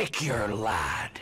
Pick your lad.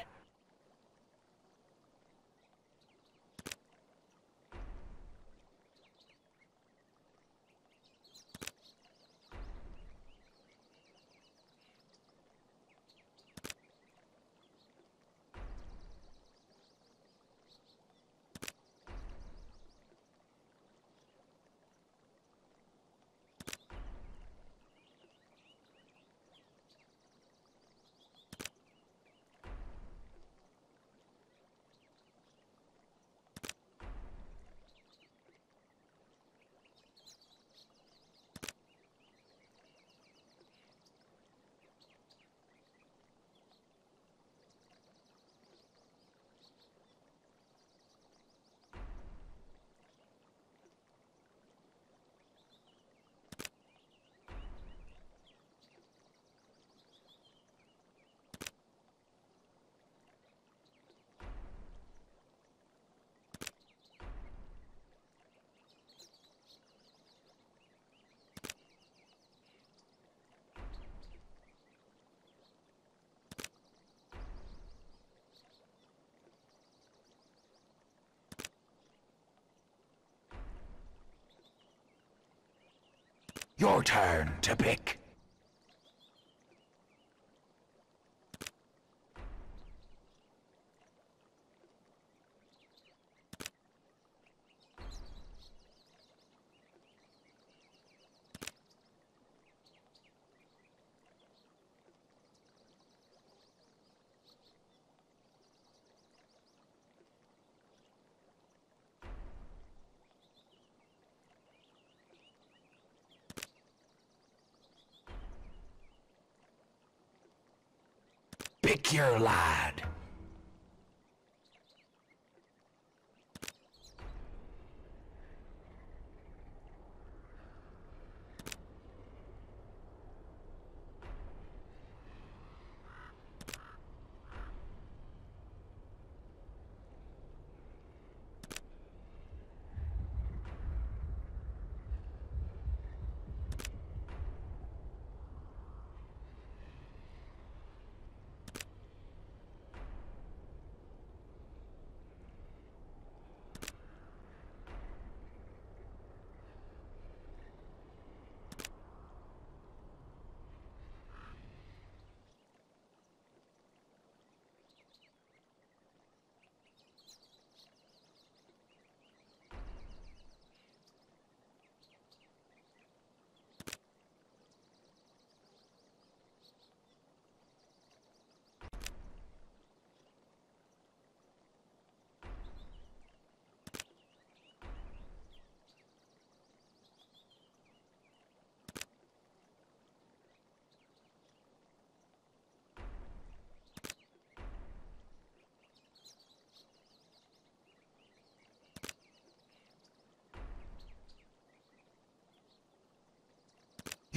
Your turn to pick. Pick your lad.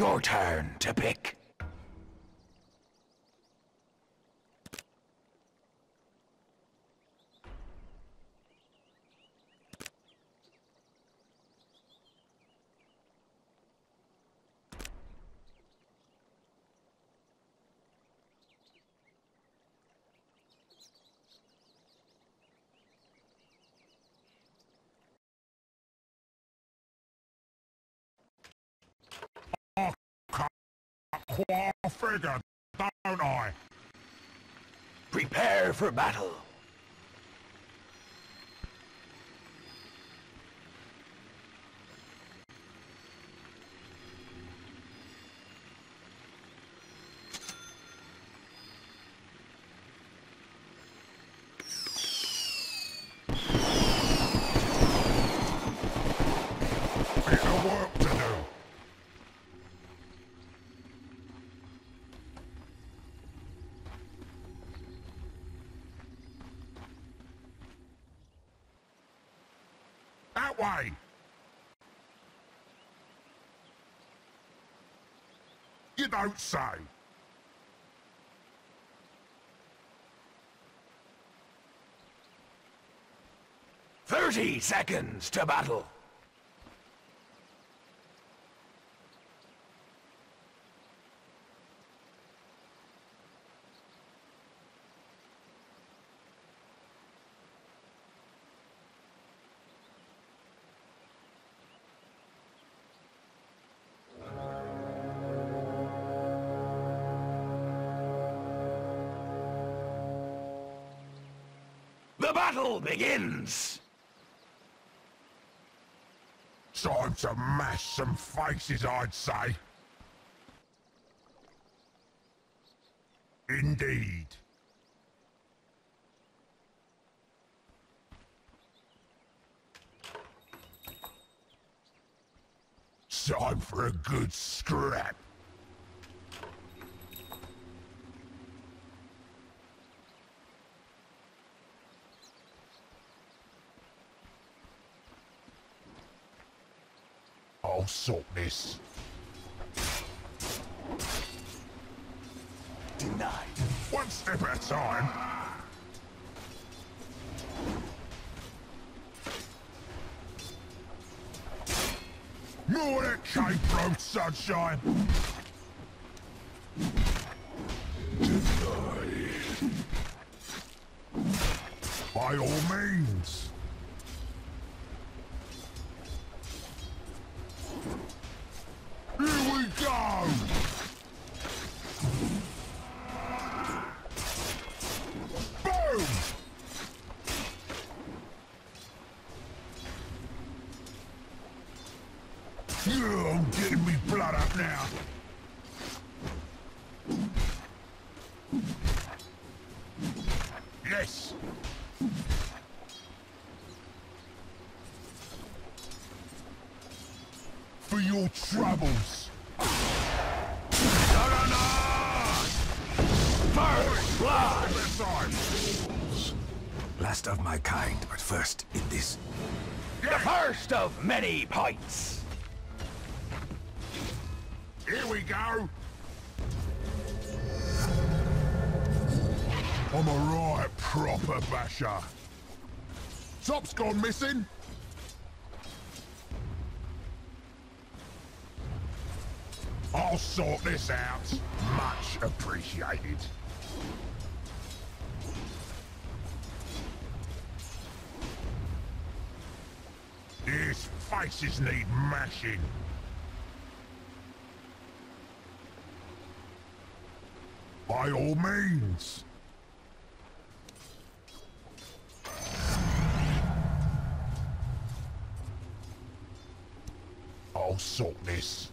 Your turn to pick. Quite a figure, don't I? Prepare for battle. Why? You don't say. "30 seconds to battle. The battle begins! Time to mash some faces, I'd say. Indeed. Time for a good scrap. I'll sort this. Denied. One step at a time. More that cake, bro, sunshine. Denied. By all means. Last of my kind, but first in this. The first of many pints. Here we go. I'm a right proper basher. Top's gone missing. I'll sort this out. Much appreciated. These faces need mashing. By all means. I'll sort this.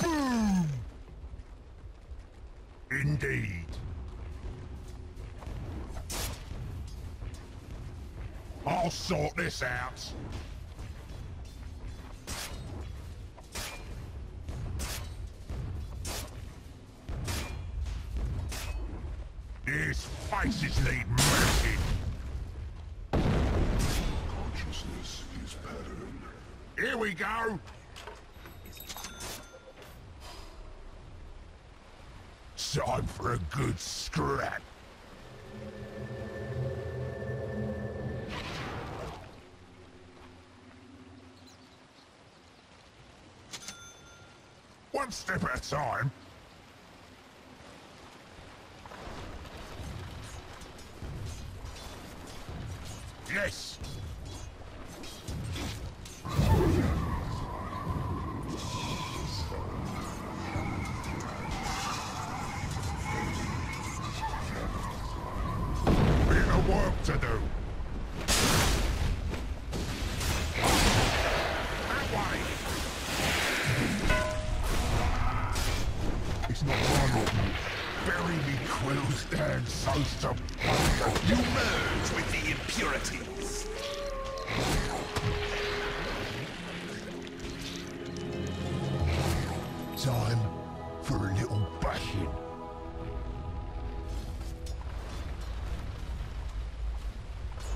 Boom! Indeed. I'll sort this out. These faces need mercy. Consciousness is patterned. Here we go. Time for a good scrap. One step at a time. Yes. Bit of work to do. You merge with the impurities. Time for a little bashing.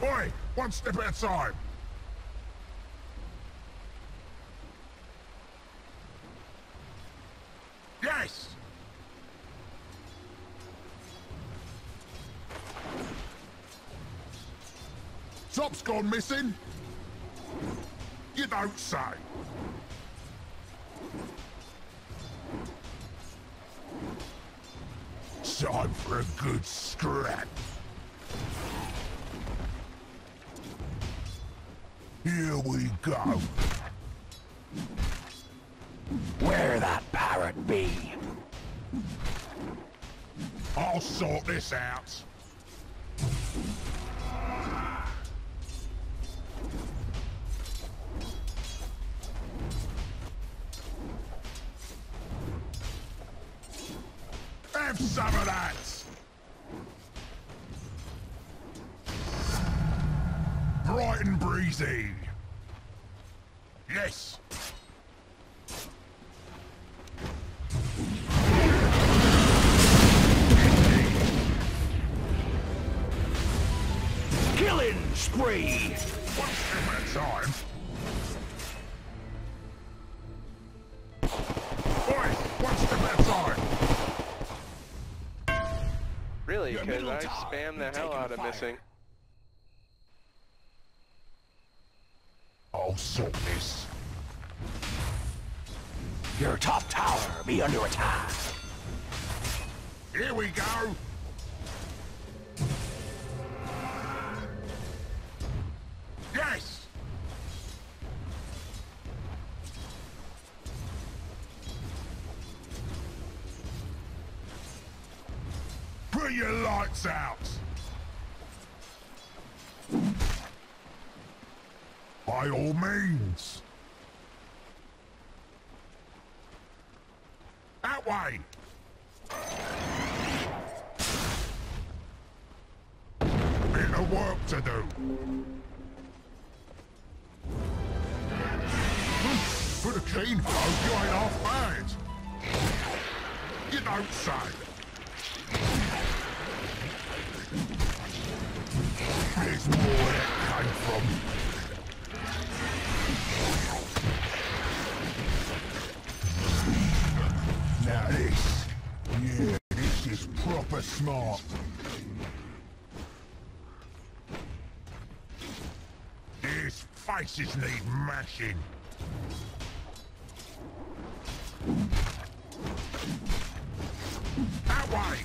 Oi! One step at a time. Yes! Top's gone missing. You don't say. Time for a good scrap. Here we go. Where that parrot be? I'll sort this out. Have some of that. Bright and breezy. Yes. Killing spree. One step at a time. Oi, one step at a time. Really? Because I spam the hell out of missing. I'll sort this. Your top tower be under attack. Here we go. Yes. Put your lights out. By all means. That way. Bit of work to do. For the clean bloke, you ain't half bad. You don't say. There's more where that came from. Now this, yeah, this is proper smart. These faces need mashing. That way!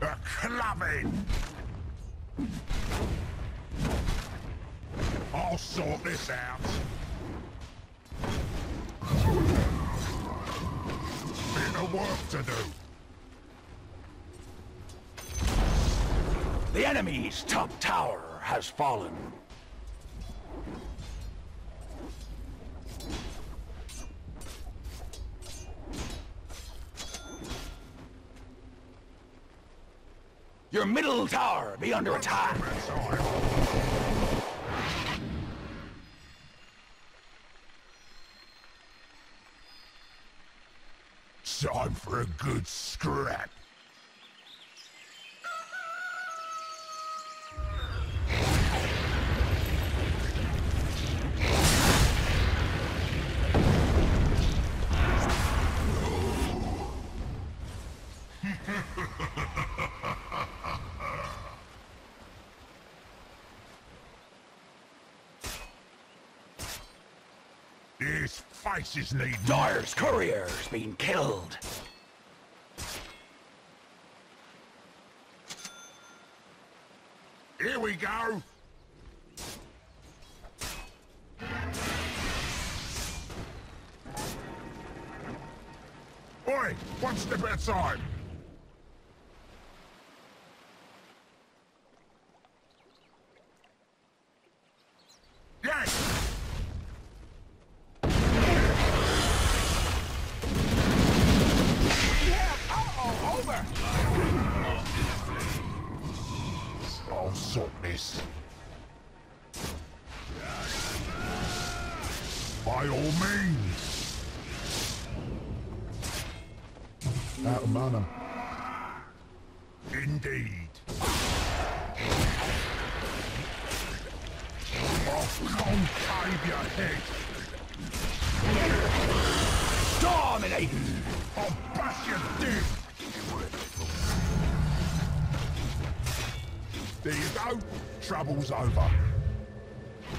A clubbing! I'll sort this out. Bit of work to do. The enemy's top tower has fallen. Your middle tower be under attack. Time for a good scrap. These faces need Dire's courier's been killed. Here we go. Oi, one step outside. Yes. I'll sort this. By all means. Out of mana. Indeed. Off concave your head. Dominating! I'll bash your dick! There you go. Trouble's over.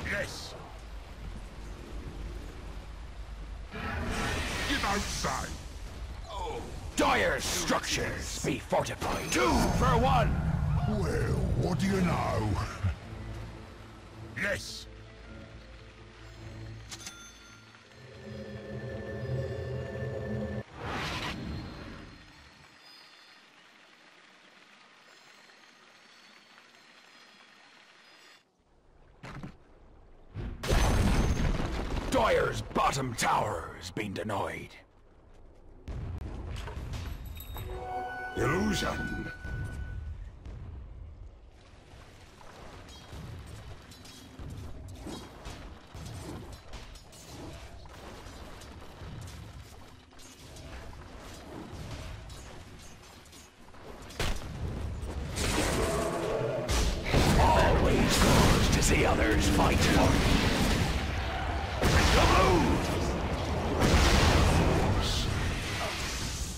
Yes. You don't say. Oh. Dire's structures be fortified. 2 for 1. Well, what do you know? Yes. Dire's bottom tower has been denied. Illusion. Always goes to see others fight.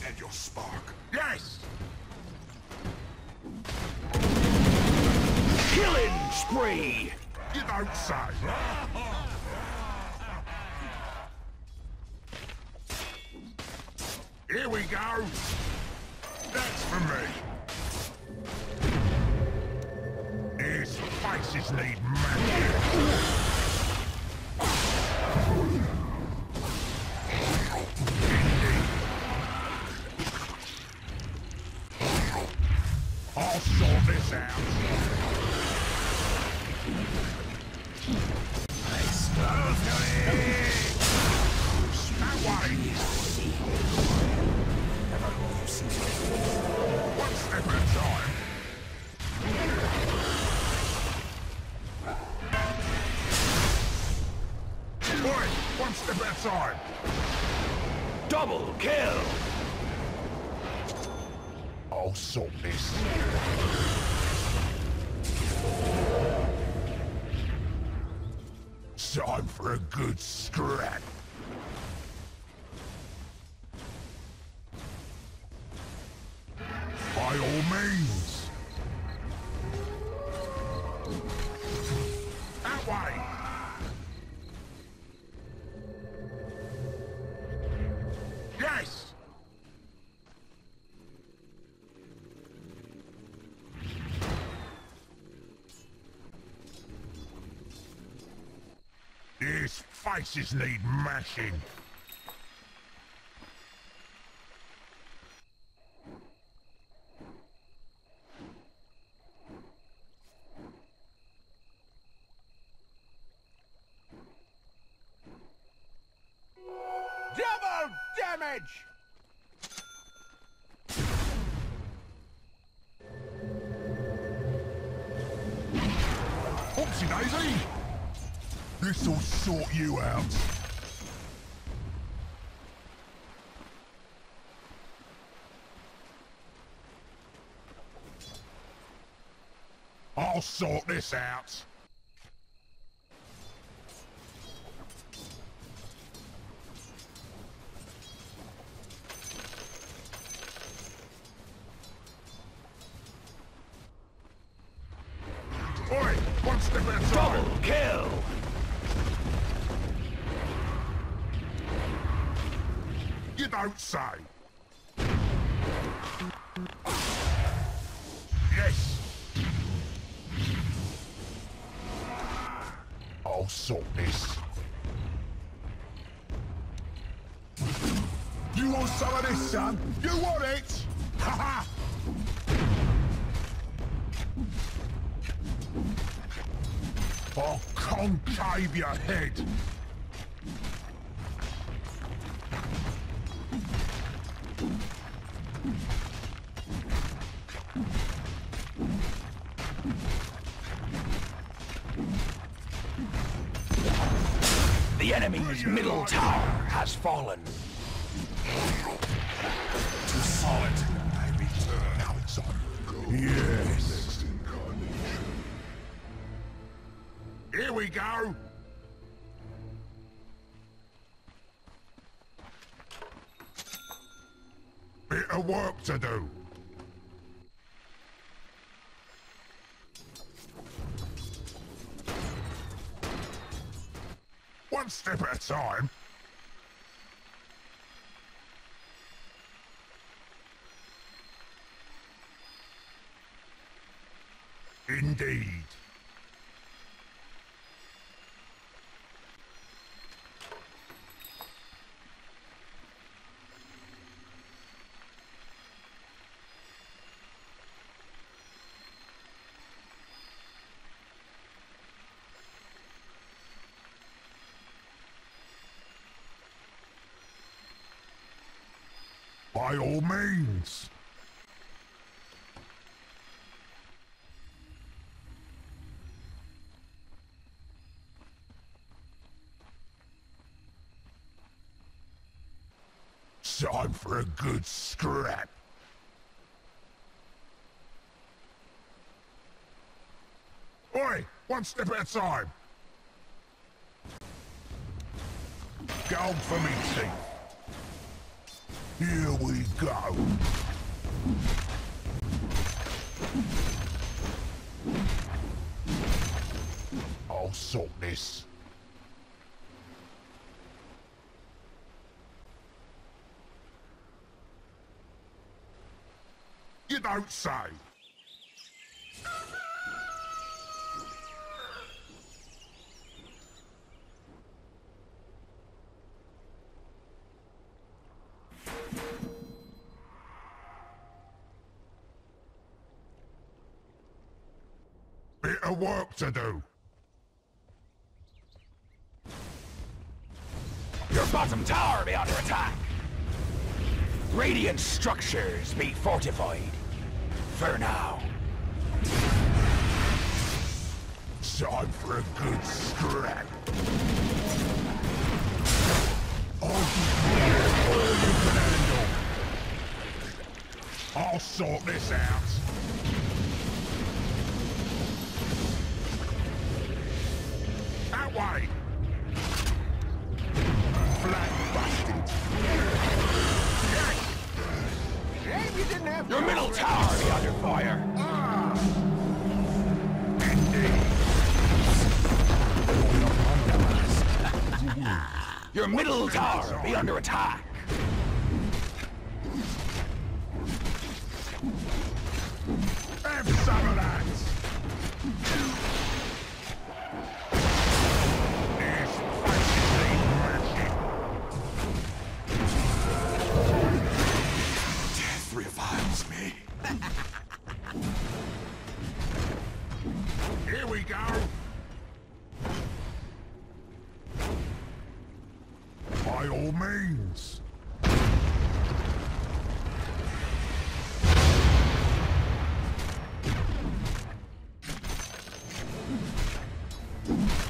And your spark. Yes. Killing spree. Get outside. Here we go. That's for me. These faces need magic. I'll sort this out. Nice. One step at a time. Boy, one step at a time. Double kill. I'll sort this. Time for a good scrap. By all means. That way. Yes. These faces need mashing. Double damage! Oopsie daisy! This'll sort you out. I'll sort this out. Oi, one step at a time. Double kill. Get outside. Yes. I'll sort this. You want some of this, son? You want it? Ha ha. I'll concave your head. The enemy's middle tower has fallen. Too solid. I return. Now it's on. Go. Yes. Here we go. Bit of work to do. One step at a time. Indeed. by all means. It's time for a good scrap. Oi, one step at a time. Go for me, Chief. Here we go. I'll sort this. You don't say. Bit of work to do. Your bottom tower be under attack. Radiant structures be fortified. For now. Time for a good scrap. I'll sort this out. That way. Flat busted. You didn't have your middle tower be under fire. Your middle tower be under attack. Have some of that. Death reviles me. Here we go. By all means. By all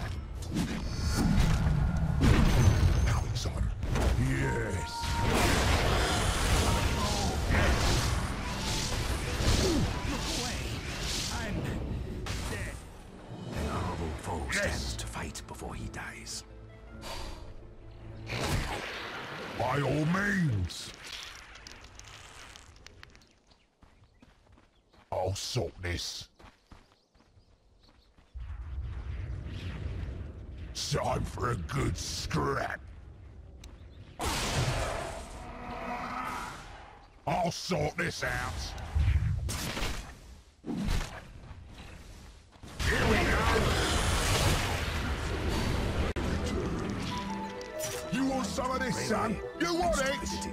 means. I'll sort this. Time for a good scrap. I'll sort this out. Here we go. You want some of this, really? Son? You want it?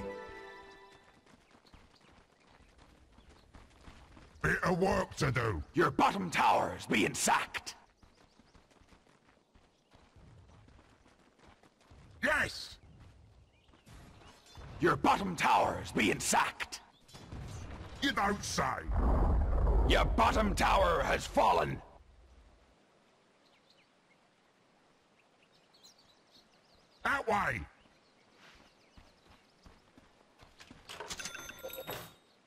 Bit of work to do. Your bottom tower's being sacked. Yes! Your bottom tower's being sacked. You don't say. Your bottom tower has fallen. That way.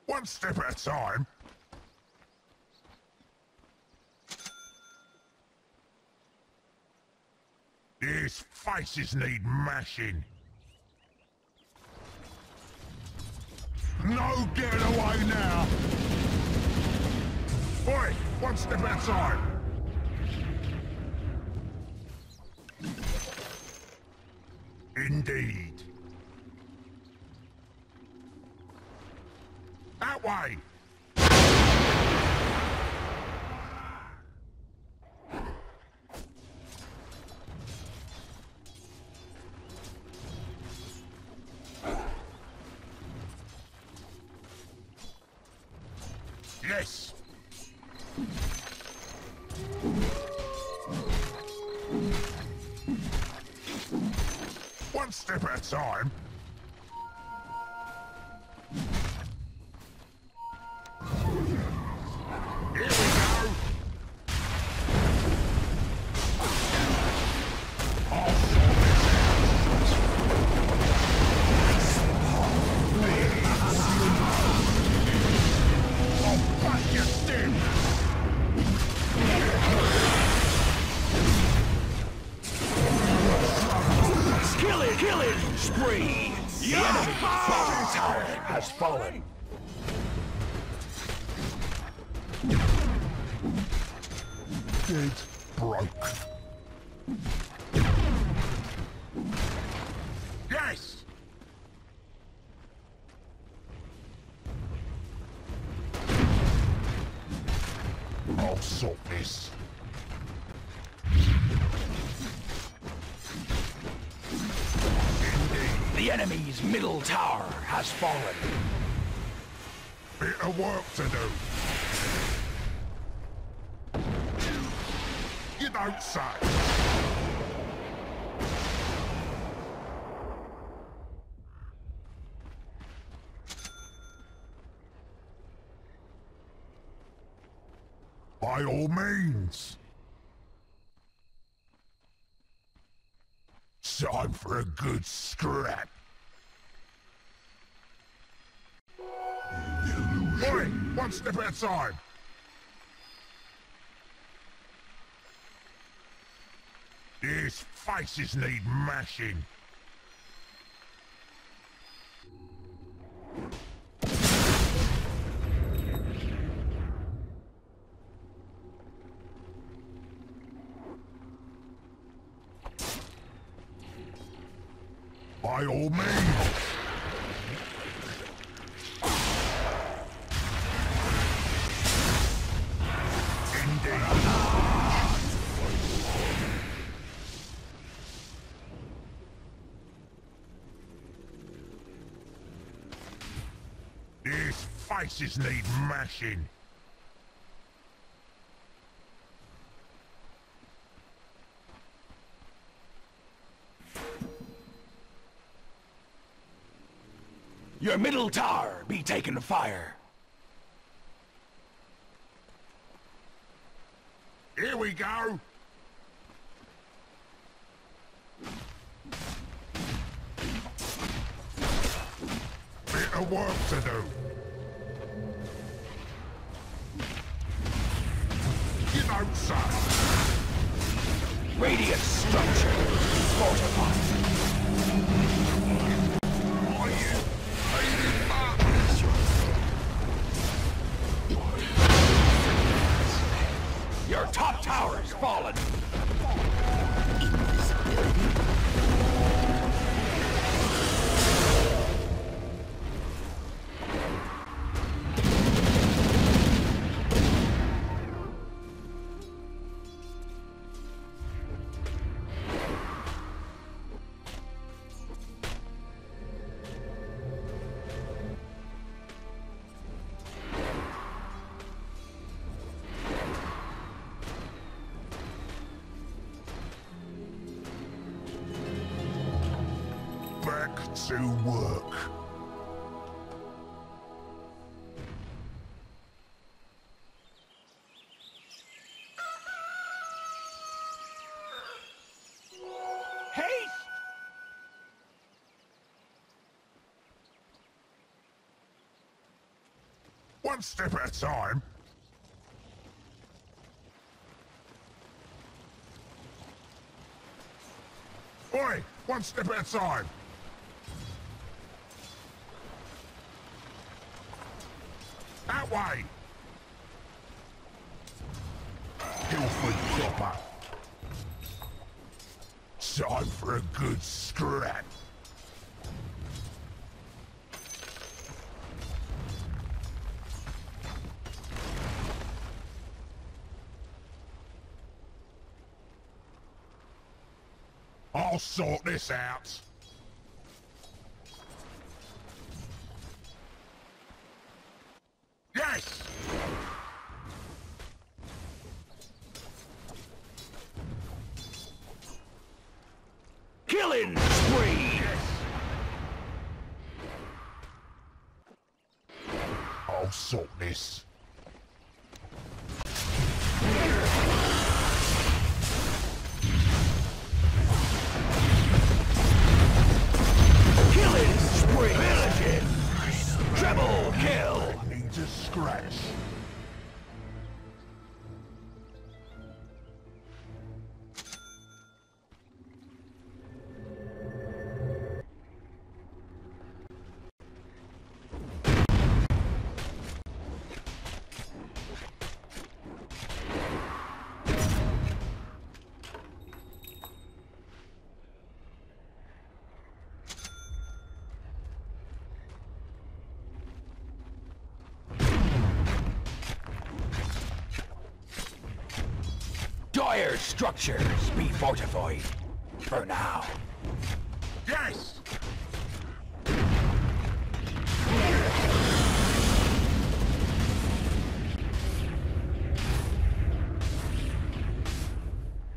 One step at a time. These faces need mashing. No getting away now. Oi, one step at a time. Indeed. That way! Yes! One step at a time! fallen. Gate broke. Yes! I'll sort this. The enemy's middle tower has fallen. Bit of work to do. Get outside. By all means. Time for a good scrap. Illusion. One step outside. These faces need mashing. By all means. Indeed. These faces need mashing. Your middle tower be taken fire. Here we go. Bit of work to do. Get outside. Radiant structure fortified. Your top tower's fallen. To work. Haste! One step at a time. Oi! One step at a time. Way. Healthy proper. Time for a good scrap. I'll sort this out. Killing spree! I'll sort this. Killing spree! Villages! Treble kill! I need to scratch. Desired structures be fortified for now. Yes!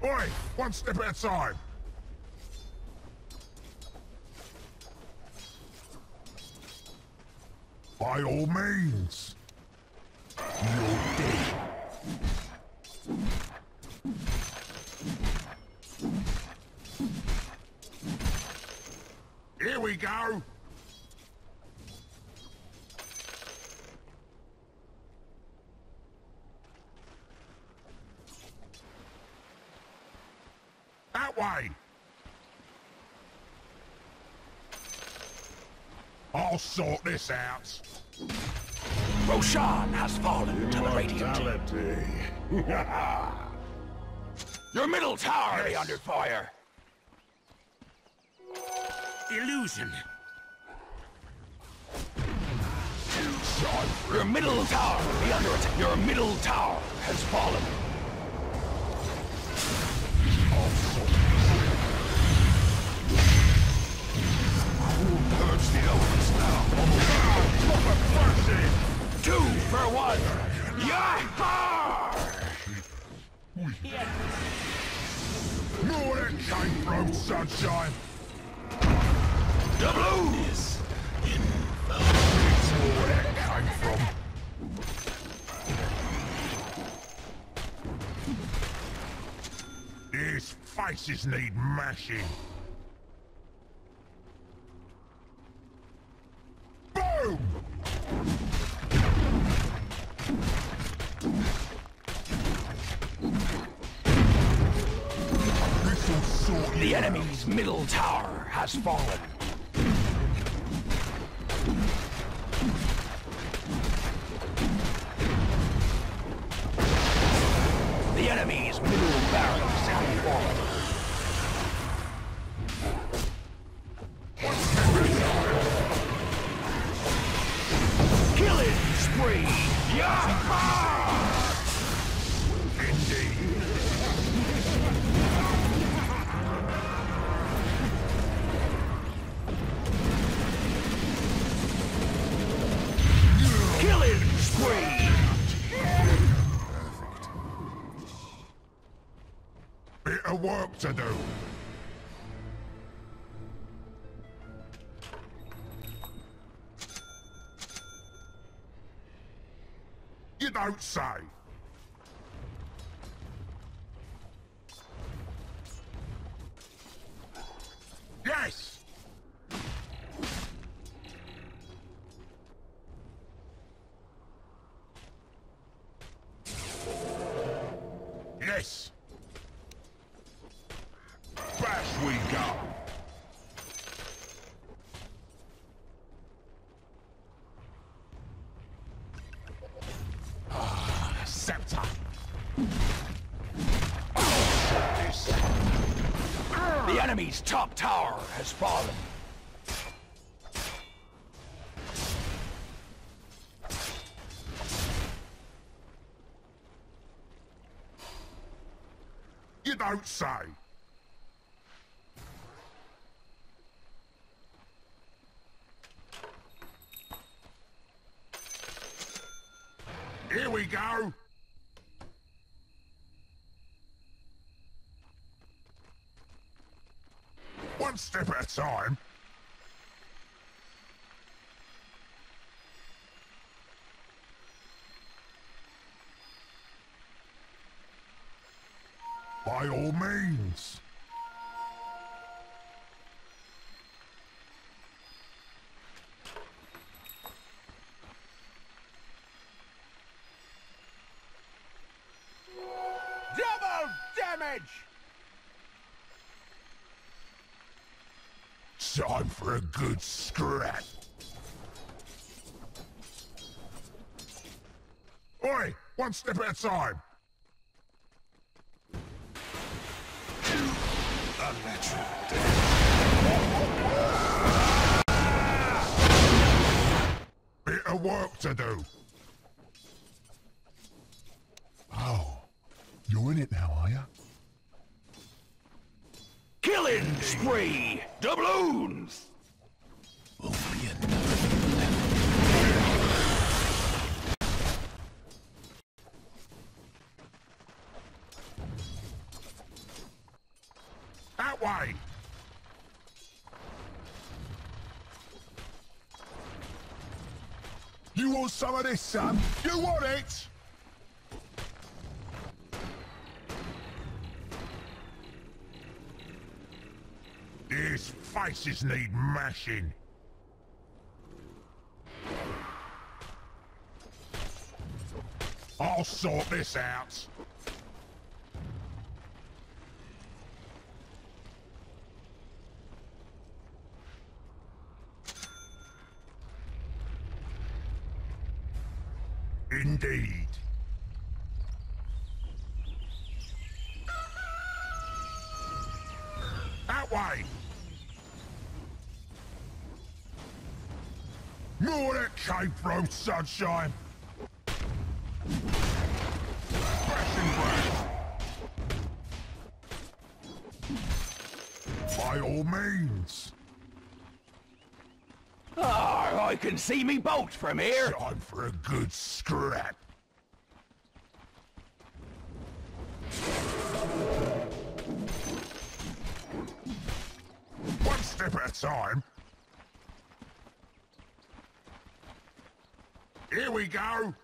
Oi! One step outside! By all means! You're dead! Here we go! That way! I'll sort this out! Roshan has fallen to the Radiant. Your middle tower is under fire! Illusion! Your middle tower is under attack! Your middle tower has fallen! Who purge the elements now? Oh, two for one! Yahar! Yeah. Morning came from sunshine! The blues! In the it's where it came from. These faces need mashing. Boom! The enemy's middle tower has fallen. The enemy's middle barracks have fallen. Killing spree! Yaha! Indeed! Killing spree! Work to do. You don't say. Yes. Yes. We go. Ah, scepter. The enemy's top tower has fallen. You don't say. Here we go! One step at a time! By all means! Time for a good scrap. Oi! One step at a time. Unnatural death. Bit of work to do. Oh, You're in it now, are ya? Killing spree! Doubloons! Won't be enough. That way! You want some of this, Sam? You want it? These faces need mashing. I'll sort this out. Indeed. That way. More that came from, sunshine. Fresh and fresh. By all means. Ah, I can see me boat from here. Time for a good scrap. One step at a time. Here we go.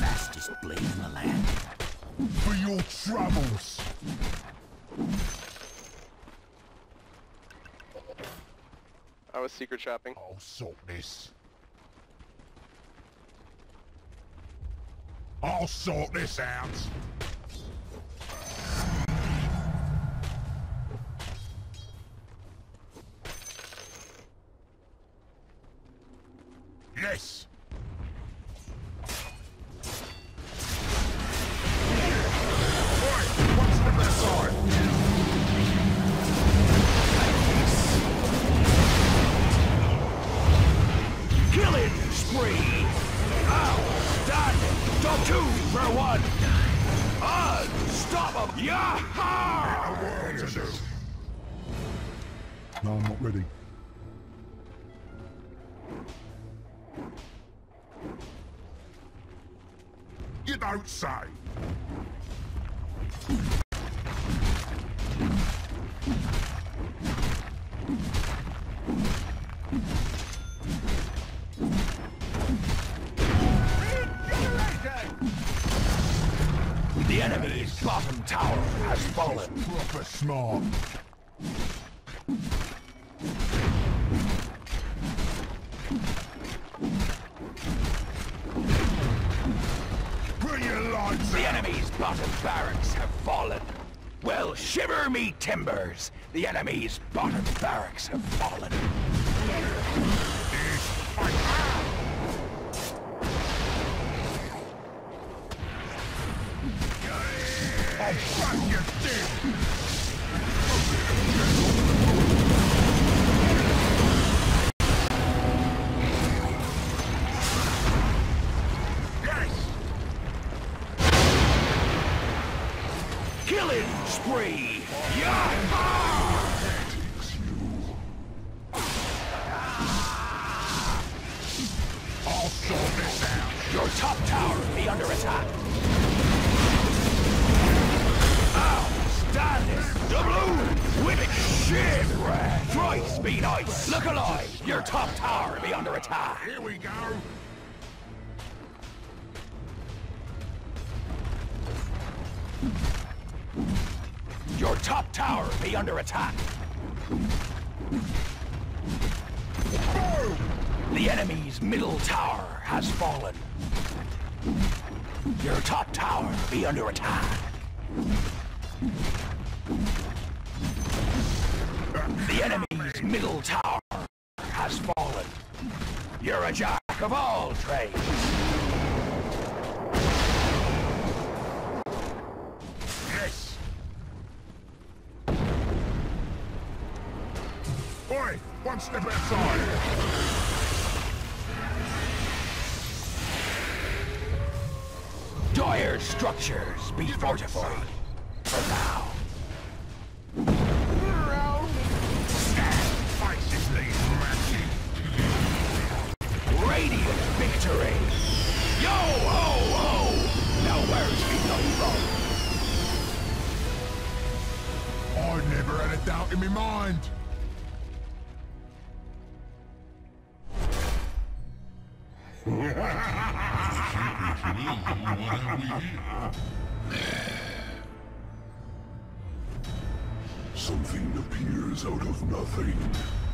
Fastest blade in the land. For your troubles. I was secret shopping. I'll sort this. I'll sort this out. Yes. No, I'm not ready. You don't say. The enemy's bottom tower has fallen. Proper smart. The enemy's bottom barracks have fallen. Well, shiver me timbers! The enemy's bottom barracks have fallen. I'll fuck your dick. Yes. Killing spree. I'll sort this out. Your top tower will be under attack. Shit, rat! Thrice be nice! Look alive! Your top tower be under attack! Here we go! Your top tower be under attack! Boom! The enemy's middle tower has fallen. Your top tower be under attack. The enemy's middle tower has fallen. You're a jack of all trades. Yes. Boy, one step outside. Dire structures be fortified for now. Radiant victory! Yo ho ho! Now where's he come from? I never had a doubt in my mind! Something appears out of nothing.